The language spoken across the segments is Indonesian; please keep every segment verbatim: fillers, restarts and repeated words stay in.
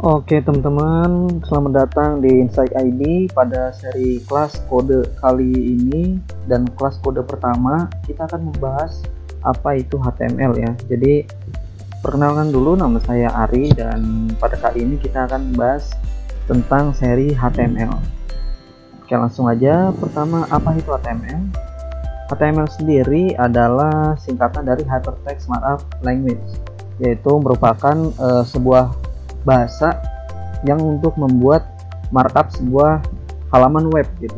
Oke teman-teman, selamat datang di Insight I D pada seri kelas kode kali ini. Dan kelas kode pertama kita akan membahas apa itu H T M L ya. Jadi perkenalkan dulu, nama saya Ari dan pada kali ini kita akan membahas tentang seri H T M L. Oke, langsung aja. Pertama, apa itu H T M L? H T M L sendiri adalah singkatan dari Hypertext Markup Language, yaitu merupakan uh, sebuah bahasa yang untuk membuat markup sebuah halaman web gitu.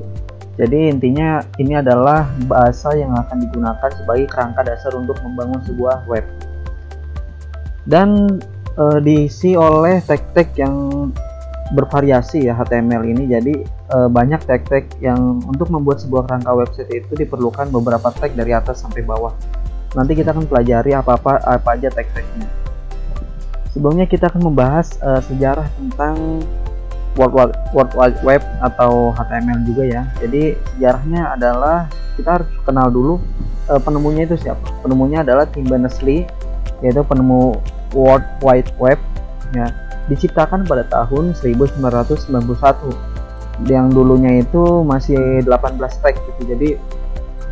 Jadi intinya ini adalah bahasa yang akan digunakan sebagai kerangka dasar untuk membangun sebuah web dan e, diisi oleh tag-tag yang bervariasi ya H T M L ini. Jadi e, banyak tag-tag yang untuk membuat sebuah kerangka website itu diperlukan beberapa tag dari atas sampai bawah. Nanti kita akan pelajari apa-apa apa aja tag-tagnya. Sebelumnya kita akan membahas uh, sejarah tentang World Wide, World Wide Web atau H T M L juga ya. Jadi sejarahnya adalah kita harus kenal dulu uh, penemunya itu siapa. Penemunya adalah Tim Berners-Lee, yaitu penemu World Wide Web ya. Diciptakan pada tahun seribu sembilan ratus sembilan puluh satu. Yang dulunya itu masih delapan belas tag gitu. Jadi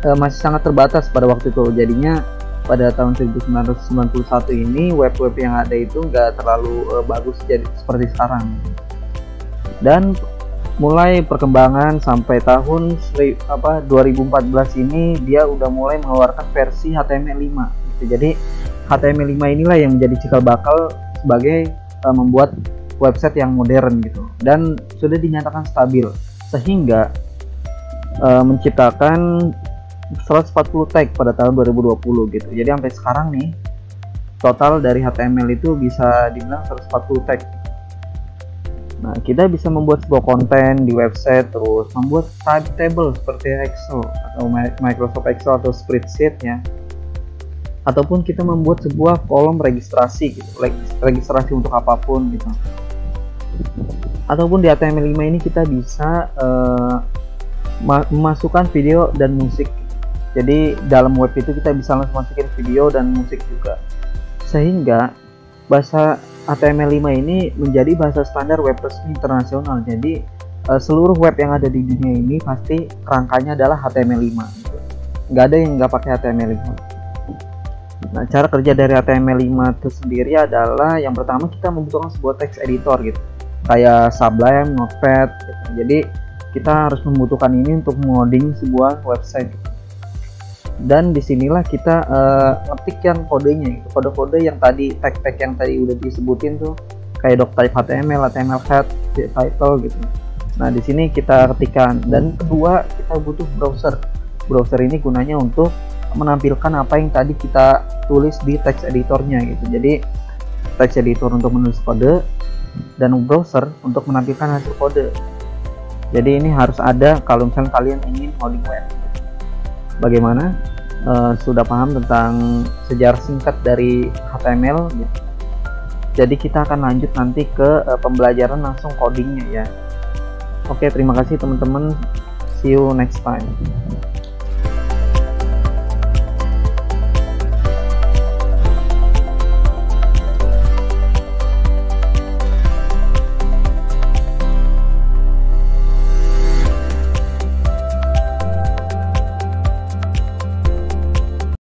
uh, masih sangat terbatas pada waktu itu. Jadinya pada tahun seribu sembilan ratus sembilan puluh satu ini web-web yang ada itu nggak terlalu uh, bagus jadi seperti sekarang. Dan mulai perkembangan sampai tahun apa dua ribu empat belas ini dia udah mulai mengeluarkan versi H T M L five gitu. Jadi H T M L five inilah yang menjadi cikal bakal sebagai uh, membuat website yang modern gitu, dan sudah dinyatakan stabil sehingga uh, menciptakan seratus empat puluh tag pada tahun dua ribu dua puluh gitu. Jadi sampai sekarang nih total dari H T M L itu bisa dibilang seratus empat puluh tag. Nah, kita bisa membuat sebuah konten di website, terus membuat type table seperti Excel atau Microsoft Excel atau spreadsheet ya. Ataupun kita membuat sebuah kolom registrasi gitu, registrasi untuk apapun gitu. Ataupun di H T M L five ini kita bisa uh, memasukkan video dan musik. Jadi dalam web itu kita bisa langsung masukin video dan musik juga, sehingga bahasa H T M L five ini menjadi bahasa standar web resmi internasional. Jadi seluruh web yang ada di dunia ini pasti kerangkanya adalah H T M L five, nggak ada yang nggak pakai H T M L five. Nah, cara kerja dari H T M L five itu sendiri adalah yang pertama kita membutuhkan sebuah text editor gitu, kayak Sublime, Notepad gitu. Jadi kita harus membutuhkan ini untuk mengoding sebuah website. Dan disinilah kita uh, ngetikkan kodenya gitu. Kode-kode yang tadi, tag-tag yang tadi udah disebutin tuh, kayak doctype H T M L, H T M L head, title gitu. Nah, di sini kita ketikkan. Dan kedua, kita butuh browser. Browser ini gunanya untuk menampilkan apa yang tadi kita tulis di text editornya gitu. Jadi text editor untuk menulis kode dan browser untuk menampilkan hasil kode. Jadi ini harus ada kalau misalnya kalian ingin coding web. Bagaimana? E, sudah paham tentang sejarah singkat dari H T M L gitu. Jadi kita akan lanjut nanti ke e, pembelajaran langsung codingnya ya. Oke, terima kasih teman-teman. See you next time.